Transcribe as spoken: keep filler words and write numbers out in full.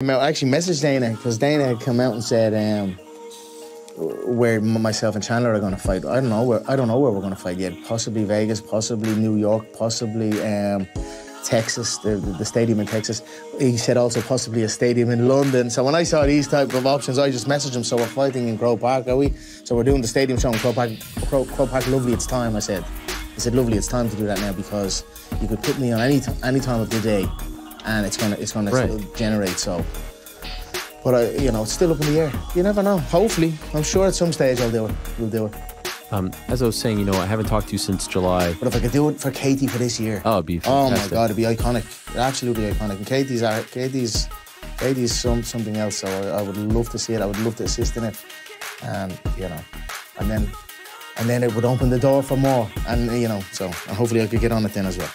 I actually messaged Dana because Dana had come out and said um, where myself and Chandler are going to fight. I don't know where I don't know where we're going to fight yet. Possibly Vegas, possibly New York, possibly um, Texas, the, the stadium in Texas. He said also possibly a stadium in London. So when I saw these type of options, I just messaged him. So we're fighting in Croke Park, are we? So we're doing the stadium show in Croke Park. Croke, Croke Park, lovely, it's time. I said, I said, lovely, it's time to do that now because you could put me on any any time of the day. And it's gonna, it's gonna right. sort of generate. So, but I, you know, it's still up in the air. You never know. Hopefully, I'm sure at some stage I'll do it. We'll do it. Um, as I was saying, you know, I haven't talked to you since July. But if I could do it for Katie for this year, oh, it'd be fantastic. Oh my God, it'd be iconic. Absolutely iconic. And Katie's, Katie's, Katie's some something else. So I, I would love to see it. I would love to assist in it. And you know, and then, and then it would open the door for more. And you know, so and hopefully I could get on it then as well.